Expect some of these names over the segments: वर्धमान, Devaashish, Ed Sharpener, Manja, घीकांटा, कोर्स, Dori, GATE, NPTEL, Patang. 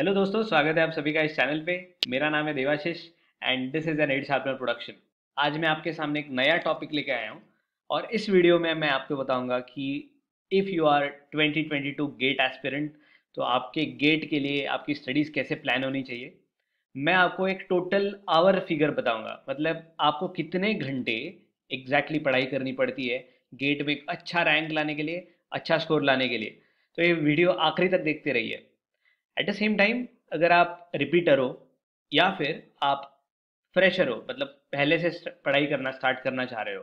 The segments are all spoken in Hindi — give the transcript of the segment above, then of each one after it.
हेलो दोस्तों, स्वागत है आप सभी का इस चैनल पे। मेरा नाम है Debashish and this is an ed sharpener production. आज मैं आपके सामने एक नया टॉपिक लेके आया हूँ और इस वीडियो में मैं आपको बताऊंगा कि if you are 2022 GATE aspirant तो आपके गेट के लिए आपकी स्टडीज़ कैसे प्लान होनी चाहिए। मैं आपको एक टोटल आवर फिगर बताऊँगा, मतलब आपको कितने घंटे एग्जैक्टली पढ़ाई करनी पड़ती है गेट में एक अच्छा रैंक लाने के लिए, अच्छा स्कोर लाने के लिए। तो ये वीडियो आखिरी तक देखते रहिए। एट द सेम टाइम अगर आप रिपीटर हो या फिर आप फ्रेशर हो, मतलब पहले से पढ़ाई करना स्टार्ट करना चाह रहे हो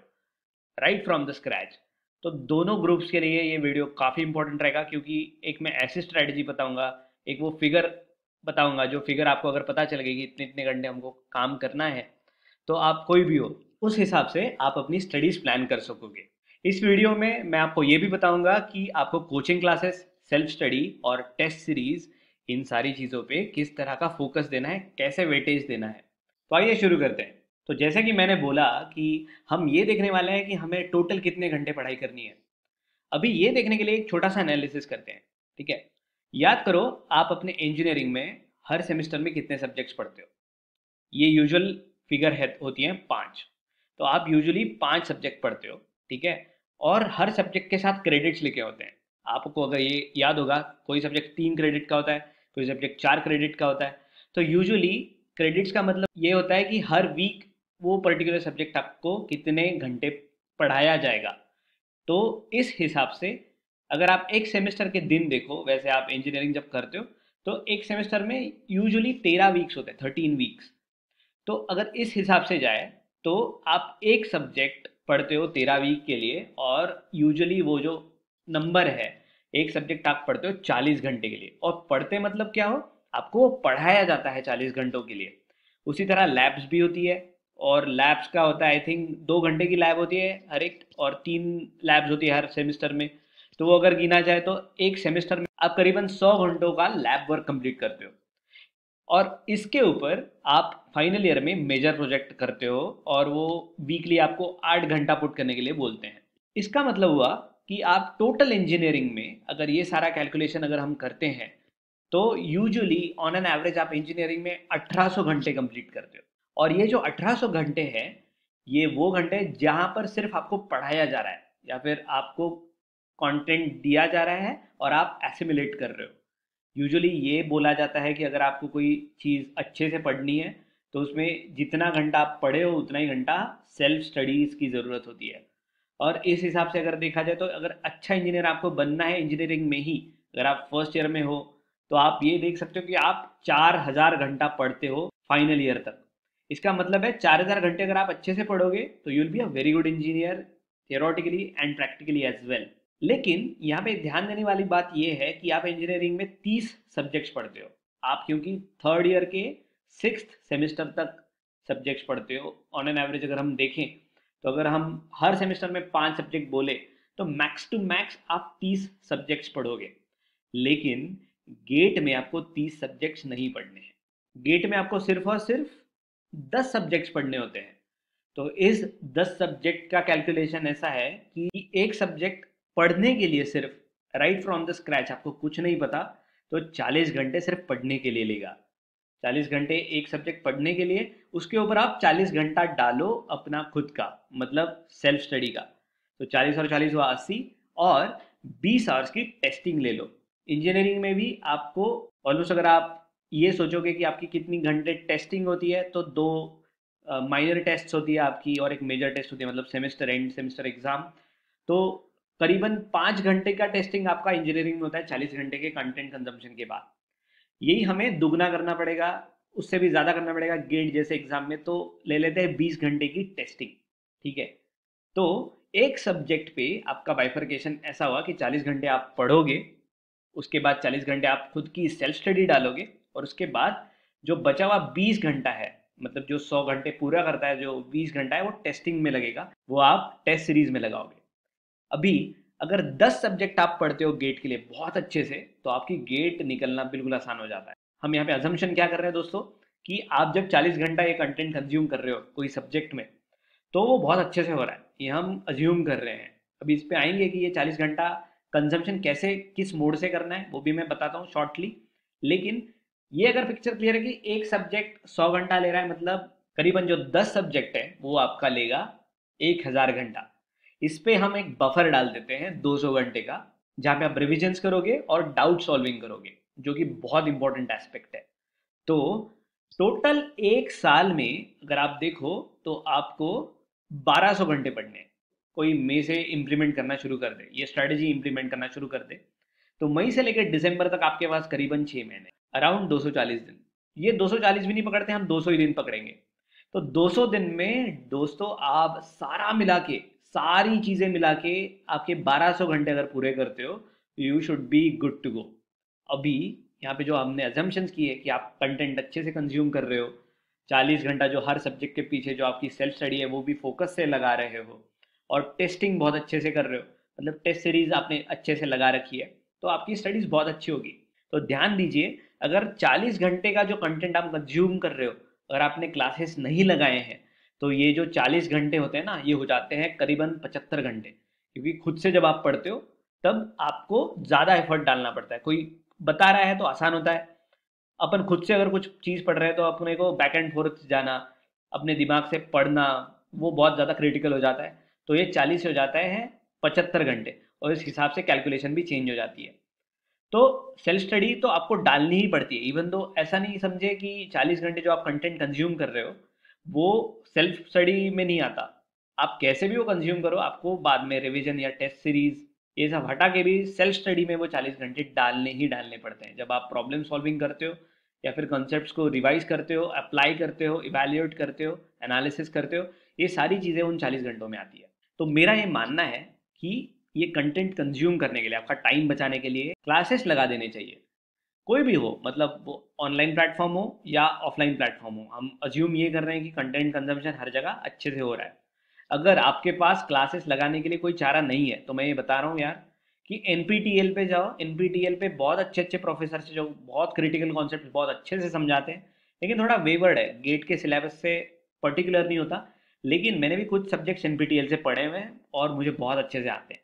राइट फ्रॉम द स्क्रैच, तो दोनों ग्रुप्स के लिए ये वीडियो काफ़ी इंपॉर्टेंट रहेगा, क्योंकि एक मैं ऐसी स्ट्रैटेजी बताऊंगा, एक वो फिगर बताऊंगा, जो फिगर आपको अगर पता चल गई कि इतने इतने घंटे हमको काम करना है तो आप कोई भी हो उस हिसाब से आप अपनी स्टडीज़ प्लान कर सकोगे। इस वीडियो में मैं आपको ये भी बताऊँगा कि आपको कोचिंग क्लासेस, सेल्फ स्टडी और टेस्ट सीरीज़, इन सारी चीज़ों पे किस तरह का फोकस देना है, कैसे वेटेज देना है। तो आइए शुरू करते हैं। तो जैसा कि मैंने बोला कि हम ये देखने वाले हैं कि हमें टोटल कितने घंटे पढ़ाई करनी है। अभी ये देखने के लिए एक छोटा सा एनालिसिस करते हैं, ठीक है। याद करो आप अपने इंजीनियरिंग में हर सेमेस्टर में कितने सब्जेक्ट्स पढ़ते हो। ये यूजुअल फिगर है, होती हैं 5। तो आप यूजुअली 5 सब्जेक्ट पढ़ते हो, ठीक है, और हर सब्जेक्ट के साथ क्रेडिट्स लिखे होते हैं। आपको अगर ये याद होगा, कोई सब्जेक्ट 3 क्रेडिट का होता है, कोई सब्जेक्ट 4 क्रेडिट का होता है। तो यूजुअली क्रेडिट्स का मतलब ये होता है कि हर वीक वो पर्टिकुलर सब्जेक्ट आपको कितने घंटे पढ़ाया जाएगा। तो इस हिसाब से अगर आप एक सेमेस्टर के दिन देखो, वैसे आप इंजीनियरिंग जब करते हो तो एक सेमेस्टर में यूजुअली 13 वीक्स होते हैं, 13 वीक्स। तो अगर इस हिसाब से जाए तो आप एक सब्जेक्ट पढ़ते हो 13 वीक के लिए, और यूजुअली वो जो नंबर है, एक सब्जेक्ट आप पढ़ते हो 40 घंटे के लिए। और पढ़ते मतलब क्या हो, आपको पढ़ाया जाता है 40 घंटों के लिए। उसी तरह लैब्स भी होती है, और लैब्स का होता है आई थिंक 2 घंटे की लैब होती है हर एक, और 3 लैब्स होती है हर सेमेस्टर में। तो वो अगर गिना जाए तो एक सेमेस्टर में आप करीबन 100 घंटों का लैब वर्क कंप्लीट करते हो। और इसके ऊपर आप फाइनल ईयर में मेजर प्रोजेक्ट करते हो, और वो वीकली आपको 8 घंटा पुट करने के लिए बोलते हैं। इसका मतलब हुआ कि आप टोटल इंजीनियरिंग में अगर ये सारा कैलकुलेशन अगर हम करते हैं तो यूजुअली ऑन एन एवरेज आप इंजीनियरिंग में 1800 घंटे कंप्लीट करते हो। और ये जो 1800 घंटे हैं, ये वो घंटे जहाँ पर सिर्फ आपको पढ़ाया जा रहा है या फिर आपको कंटेंट दिया जा रहा है और आप एसिमिलेट कर रहे हो। यूजुअली ये बोला जाता है कि अगर आपको कोई चीज़ अच्छे से पढ़नी है तो उसमें जितना घंटा आप पढ़े हो उतना ही घंटा सेल्फ स्टडीज़ की ज़रूरत होती है। और इस हिसाब से अगर देखा जाए तो अगर अच्छा इंजीनियर आपको बनना है इंजीनियरिंग में ही, अगर आप फर्स्ट ईयर में हो तो आप ये देख सकते हो कि आप 4000 घंटा पढ़ते हो फाइनल ईयर तक। इसका मतलब है 4000 घंटे अगर आप अच्छे से पढ़ोगे तो you will be a very good engineer theoretically and practically as well. लेकिन यहाँ पे ध्यान देने वाली बात ये है कि आप इंजीनियरिंग में 30 सब्जेक्ट्स पढ़ते हो आप, क्योंकि थर्ड ईयर के 6th सेमेस्टर तक सब्जेक्ट्स पढ़ते हो। ऑन एन एवरेज अगर हम देखें तो अगर हम हर सेमेस्टर में 5 सब्जेक्ट बोले तो मैक्स टू मैक्स आप 30 सब्जेक्ट्स पढ़ोगे। लेकिन गेट में आपको 30 सब्जेक्ट्स नहीं पढ़ने हैं, गेट में आपको सिर्फ और सिर्फ 10 सब्जेक्ट्स पढ़ने होते हैं। तो इस 10 सब्जेक्ट का कैलकुलेशन ऐसा है कि एक सब्जेक्ट पढ़ने के लिए सिर्फ राइट फ्रॉम द स्क्रैच, आपको कुछ नहीं पता तो 40 घंटे सिर्फ पढ़ने के लिए लेगा। 40 घंटे एक सब्जेक्ट पढ़ने के लिए, उसके ऊपर आप 40 घंटा डालो अपना खुद का, मतलब सेल्फ स्टडी का। तो 40 और 40 हुआ 80, और 20 आवर्स की टेस्टिंग ले लो। इंजीनियरिंग में भी आपको ऑलमोस्ट अगर आप ये सोचोगे कि आपकी कितनी घंटे टेस्टिंग होती है तो 2 माइनर टेस्ट होती है आपकी और 1 मेजर टेस्ट होती है, मतलब सेमेस्टर एंड सेमेस्टर एग्जाम। तो करीबन 5 घंटे का टेस्टिंग आपका इंजीनियरिंग में होता है 40 घंटे के कंटेंट कंजम्पशन के बाद। यही हमें दुगना करना पड़ेगा, उससे भी ज़्यादा करना पड़ेगा गेट जैसे एग्जाम में। तो ले लेते हैं 20 घंटे की टेस्टिंग, ठीक है। तो एक सब्जेक्ट पे आपका बाइफरकेशन ऐसा हुआ कि 40 घंटे आप पढ़ोगे, उसके बाद 40 घंटे आप खुद की सेल्फ स्टडी डालोगे, और उसके बाद जो बचा हुआ 20 घंटा है, मतलब जो 100 घंटे पूरा करता है, जो 20 घंटा है वो टेस्टिंग में लगेगा, वो आप टेस्ट सीरीज में लगाओगे। अभी अगर 10 सब्जेक्ट आप पढ़ते हो गेट के लिए बहुत अच्छे से तो आपकी गेट निकलना बिल्कुल आसान हो जाता है। हम यहाँ पे अजम्पशन क्या कर रहे हैं दोस्तों, कि आप जब 40 घंटा ये कंटेंट कंज्यूम कर रहे हो कोई सब्जेक्ट में तो वो बहुत अच्छे से हो रहा है, ये हम अज्यूम कर रहे हैं। अभी इस पे आएंगे कि ये 40 घंटा कंजम्पशन कैसे, किस मोड से करना है, वो भी मैं बताता हूँ शॉर्टली। लेकिन ये अगर पिक्चर क्लियर है कि एक सब्जेक्ट 100 घंटा ले रहा है, मतलब करीबन जो 10 सब्जेक्ट है वो आपका लेगा 1000 घंटा। इस पे हम एक बफर डाल देते हैं 200 घंटे का, जहाँ पे आप रिविजन्स करोगे और डाउट सॉल्विंग करोगे, जो कि बहुत इंपॉर्टेंट एस्पेक्ट है। तो टोटल एक साल में अगर आप देखो तो आपको 1200 घंटे पढ़ने हैं। कोई मई से इम्प्लीमेंट करना शुरू कर दे, ये स्ट्रेटजी इम्प्लीमेंट करना शुरू कर दे, तो मई से लेकर दिसंबर तक आपके पास करीबन 6 महीने, अराउंड 240 दिन। ये 240 भी नहीं पकड़ते, हम 200 ही दिन पकड़ेंगे। तो 200 दिन में दोस्तों आप सारा मिला के, सारी चीज़ें मिला के आपके 1200 घंटे अगर पूरे करते हो, you should be good to go. अभी यहाँ पे जो हमने अजम्पशंस किए कि आप कंटेंट अच्छे से कंज्यूम कर रहे हो, 40 घंटा जो हर सब्जेक्ट के पीछे जो आपकी सेल्फ स्टडी है वो भी फोकस से लगा रहे हो, और टेस्टिंग बहुत अच्छे से कर रहे हो, मतलब टेस्ट सीरीज आपने अच्छे से लगा रखी है, तो आपकी स्टडीज़ बहुत अच्छी होगी। तो ध्यान दीजिए, अगर 40 घंटे का जो कंटेंट आप कंज्यूम कर रहे हो, अगर आपने क्लासेस नहीं लगाए हैं, तो ये जो 40 घंटे होते हैं ना, ये हो जाते हैं करीबन 75 घंटे। क्योंकि खुद से जब आप पढ़ते हो तब आपको ज़्यादा एफर्ट डालना पड़ता है। कोई बता रहा है तो आसान होता है, अपन खुद से अगर कुछ चीज़ पढ़ रहे हैं तो अपने को बैक एंड फोर्थ जाना, अपने दिमाग से पढ़ना, वो बहुत ज़्यादा क्रिटिकल हो जाता है। तो ये 40 हो जाता है 75 घंटे, और इस हिसाब से कैलकुलेशन भी चेंज हो जाती है। तो सेल्फ स्टडी तो आपको डालनी ही पड़ती है। इवन दो ऐसा नहीं समझे कि 40 घंटे जो आप कंटेंट कंज्यूम कर रहे हो वो सेल्फ स्टडी में नहीं आता। आप कैसे भी वो कंज्यूम करो, आपको बाद में रिवीजन या टेस्ट सीरीज ये सब हटा के भी सेल्फ स्टडी में वो 40 घंटे डालने ही डालने पड़ते हैं। जब आप प्रॉब्लम सॉल्विंग करते हो या फिर कॉन्सेप्ट्स को रिवाइज करते हो, अप्लाई करते हो, इवैल्यूएट करते हो, एनालिसिस करते हो, ये सारी चीज़ें उन 40 घंटों में आती है। तो मेरा ये मानना है कि ये कंटेंट कंज्यूम करने के लिए, आपका टाइम बचाने के लिए क्लासेस लगा देने चाहिए। कोई भी हो, मतलब वो ऑनलाइन प्लेटफॉर्म हो या ऑफलाइन प्लेटफॉर्म हो, हम अज्यूम ये कर रहे हैं कि कंटेंट कंजम्पशन हर जगह अच्छे से हो रहा है। अगर आपके पास क्लासेस लगाने के लिए कोई चारा नहीं है तो मैं ये बता रहा हूँ यार कि NPTEL पे जाओ। NPTEL पे बहुत अच्छे अच्छे प्रोफेसर से जो बहुत क्रिटिकल कॉन्सेप्ट बहुत अच्छे से समझाते हैं, लेकिन थोड़ा वेवर्ड है, गेट के सिलेबस से पर्टिकुलर नहीं होता। लेकिन मैंने भी कुछ सब्जेक्ट्स NPTEL से पढ़े हुए हैं और मुझे बहुत अच्छे से आते हैं।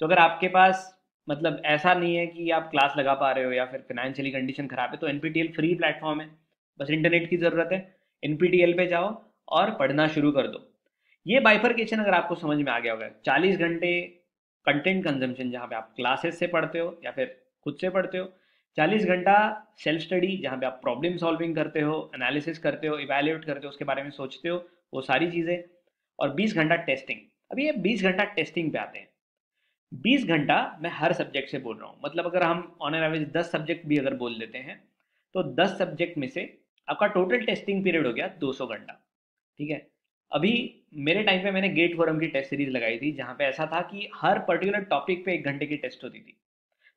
तो अगर आपके पास, मतलब ऐसा नहीं है कि आप क्लास लगा पा रहे हो या फिर फाइनेंशियली कंडीशन खराब है, तो NPTEL फ्री प्लेटफॉर्म है, बस इंटरनेट की ज़रूरत है। NPTEL पे जाओ और पढ़ना शुरू कर दो। ये बाइफरकेशन अगर आपको समझ में आ गया होगा, 40 घंटे कंटेंट कंजम्पशन जहाँ पे आप क्लासेस से पढ़ते हो या फिर खुद से पढ़ते हो, 40 घंटा सेल्फ स्टडी जहाँ पे आप प्रॉब्लम सॉल्विंग करते हो, एनालिसिस करते हो, इवैल्यूएट करते हो, उसके बारे में सोचते हो, वो सारी चीज़ें, और 20 घंटा टेस्टिंग। अब ये 20 घंटा टेस्टिंग पे आते हैं। 20 घंटा मैं हर सब्जेक्ट से बोल रहा हूँ, मतलब अगर हम ऑन एन एवरेज 10 सब्जेक्ट भी अगर बोल देते हैं तो 10 सब्जेक्ट में से आपका टोटल टेस्टिंग पीरियड हो गया 200 घंटा। ठीक है, अभी मेरे टाइम पे मैंने गेट फोरम की टेस्ट सीरीज लगाई थी, जहाँ पे ऐसा था कि हर पर्टिकुलर टॉपिक पे 1 घंटे की टेस्ट होती थी।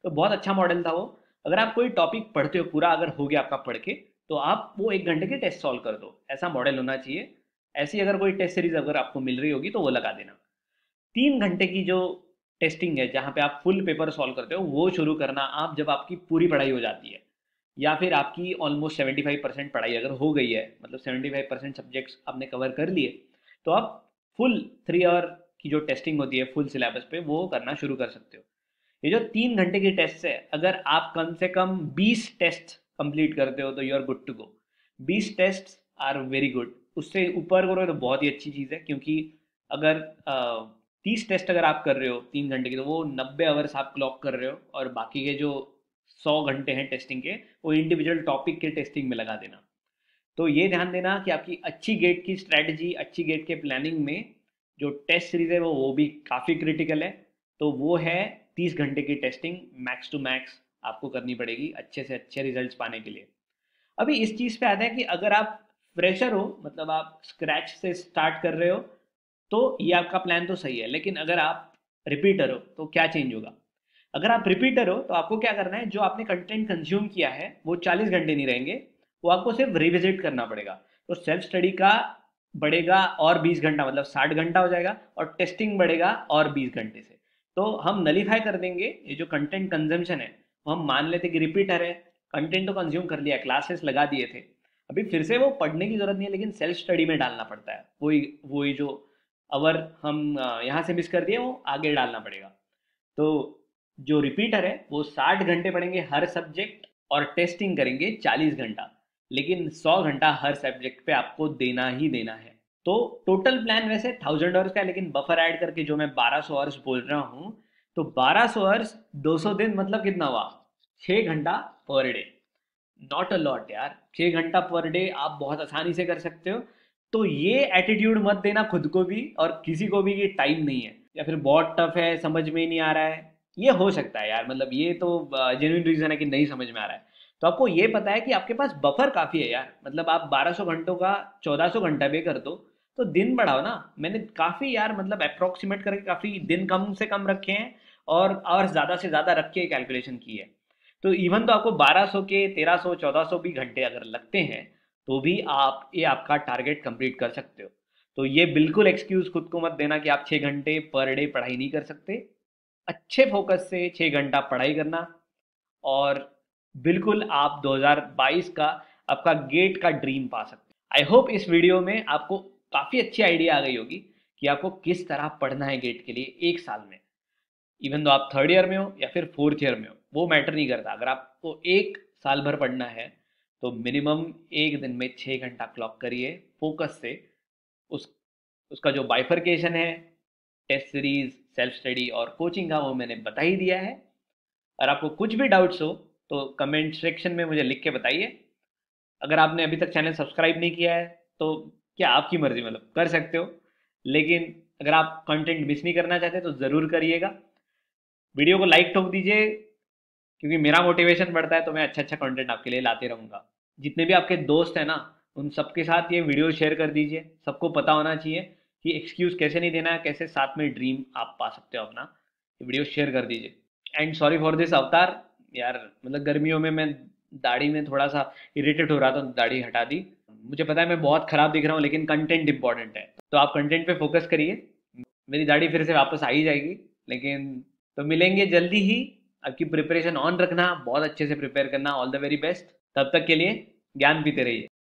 तो बहुत अच्छा मॉडल था वो। अगर आप कोई टॉपिक पढ़ते हो, पूरा अगर हो गया आपका पढ़ के, तो आप वो 1 घंटे के टेस्ट सॉल्व कर दो, ऐसा मॉडल होना चाहिए। ऐसी अगर कोई टेस्ट सीरीज अगर आपको मिल रही होगी तो वो लगा देना। 3 घंटे की जो टेस्टिंग है जहाँ पे आप फुल पेपर सॉल्व करते हो, वो शुरू करना आप जब आपकी पूरी पढ़ाई हो जाती है या फिर आपकी ऑलमोस्ट 75% पढ़ाई अगर हो गई है, मतलब 75% सब्जेक्ट्स आपने कवर कर लिए, तो आप फुल 3 आवर की जो टेस्टिंग होती है फुल सिलेबस पे, वो करना शुरू कर सकते हो। ये जो 3 घंटे की टेस्ट है, अगर आप कम से कम 20 टेस्ट कंप्लीट करते हो तो you are good to go. 20 test are very good, उससे ऊपर करोगे तो बहुत ही अच्छी चीज़ है। क्योंकि अगर 30 टेस्ट अगर आप कर रहे हो 3 घंटे के, तो वो 90 आवर्स आप क्लॉक कर रहे हो, और बाकी के जो 100 घंटे हैं टेस्टिंग के, वो इंडिविजुअल टॉपिक के टेस्टिंग में लगा देना। तो ये ध्यान देना कि आपकी अच्छी गेट की स्ट्रैटेजी, अच्छी गेट के प्लानिंग में जो टेस्ट सीरीज है वो भी काफ़ी क्रिटिकल है। तो वो है 30 घंटे की टेस्टिंग मैक्स टू मैक्स आपको करनी पड़ेगी अच्छे से अच्छे रिजल्ट पाने के लिए। अभी इस चीज़ पर आता है कि अगर आप फ्रेशर हो, मतलब आप स्क्रैच से स्टार्ट कर रहे हो, तो ये आपका प्लान तो सही है। लेकिन अगर आप रिपीटर हो तो क्या चेंज होगा? अगर आप रिपीटर हो तो आपको क्या करना है, जो आपने कंटेंट कंज्यूम किया है वो 40 घंटे नहीं रहेंगे, वो आपको सिर्फ रिविजिट करना पड़ेगा। तो सेल्फ स्टडी का बढ़ेगा और 20 घंटा, मतलब 60 घंटा हो जाएगा, और टेस्टिंग बढ़ेगा और 20 घंटे से। तो हम नलीफाई कर देंगे ये जो कंटेंट कंजम्पशन है। वो हम मान लेते कि रिपीटर है, कंटेंट तो कंज्यूम कर लिया, क्लासेस लगा दिए थे, अभी फिर से वो पढ़ने की जरूरत नहीं है, लेकिन सेल्फ स्टडी में डालना पड़ता है। वही जो अगर हम यहाँ से मिस कर दिए वो आगे डालना पड़ेगा। तो जो रिपीटर है वो 60 घंटे पढ़ेंगे हर सब्जेक्ट, और टेस्टिंग करेंगे 40 घंटा, लेकिन 100 घंटा हर सब्जेक्ट पे आपको देना ही देना है। तो टोटल प्लान वैसे 1000 आवर्स का है, लेकिन बफर ऐड करके जो मैं 1200 आवर्स बोल रहा हूँ, तो 1200 आवर्स 200 दिन मतलब कितना हुआ, 6 घंटा per day. Not a lot यार, 6 घंटा पर डे आप बहुत आसानी से कर सकते हो। तो ये एटीट्यूड मत देना खुद को भी और किसी को भी कि टाइम नहीं है या फिर बहुत टफ है, समझ में नहीं आ रहा है। ये हो सकता है यार, मतलब ये तो जेन्युइन रीजन है कि नहीं समझ में आ रहा है। तो आपको ये पता है कि आपके पास बफर काफ़ी है यार, मतलब आप 1200 घंटों का 1400 घंटा भी कर दो तो दिन बढ़ाओ ना। मैंने काफ़ी यार मतलब अप्रॉक्सीमेट करके काफ़ी दिन कम से कम रखे हैं और आवर्स ज़्यादा से ज़्यादा रख के कैलकुलेशन की है। तो इवन तो आपको 1200 के 1300 1400 भी घंटे अगर लगते हैं तो भी आप ये आपका टारगेट कंप्लीट कर सकते हो। तो ये बिल्कुल एक्सक्यूज़ खुद को मत देना कि आप 6 घंटे पर डे पढ़ाई नहीं कर सकते। अच्छे फोकस से 6 घंटा पढ़ाई करना और बिल्कुल आप 2022 का आपका गेट का ड्रीम पा सकते हैं। आई होप इस वीडियो में आपको काफ़ी अच्छी आइडिया आ गई होगी कि आपको किस तरह पढ़ना है गेट के लिए एक साल में। इवन तो आप थर्ड ईयर में हो या फिर फोर्थ ईयर में हो, वो मैटर नहीं करता। अगर आपको एक साल भर पढ़ना है तो मिनिमम एक दिन में 6 घंटा क्लॉक करिए फोकस से। उसका जो बाइफरकेशन है, टेस्ट सीरीज, सेल्फ स्टडी और कोचिंग का, वो मैंने बता ही दिया है। और आपको कुछ भी डाउट्स हो तो कमेंट सेक्शन में मुझे लिख के बताइए। अगर आपने अभी तक चैनल सब्सक्राइब नहीं किया है तो क्या आपकी मर्ज़ी, मतलब कर सकते हो, लेकिन अगर आप कंटेंट मिस नहीं करना चाहते तो ज़रूर करिएगा। वीडियो को लाइक ठोक दीजिए क्योंकि मेरा मोटिवेशन बढ़ता है तो मैं अच्छा अच्छा कंटेंट आपके लिए लाते रहूँगा। जितने भी आपके दोस्त हैं ना, उन सबके साथ ये वीडियो शेयर कर दीजिए। सबको पता होना चाहिए कि एक्सक्यूज़ कैसे नहीं देना है, कैसे साथ में ड्रीम आप पा सकते हो अपना। ये वीडियो शेयर कर दीजिए। एंड सॉरी फॉर दिस अवतार यार, मतलब गर्मियों में मैं दाढ़ी में थोड़ा सा इरिटेट हो रहा था, दाढ़ी हटा दी। मुझे पता है मैं बहुत ख़राब दिख रहा हूँ, लेकिन कंटेंट इंपॉर्टेंट है तो आप कंटेंट पे फोकस करिए। मेरी दाढ़ी फिर से वापस आ ही जाएगी। लेकिन तो मिलेंगे जल्दी ही। आपकी प्रिपरेशन ऑन रखना, बहुत अच्छे से प्रिपेयर करना। All the very best. तब तक के लिए ज्ञान पीते रहिए।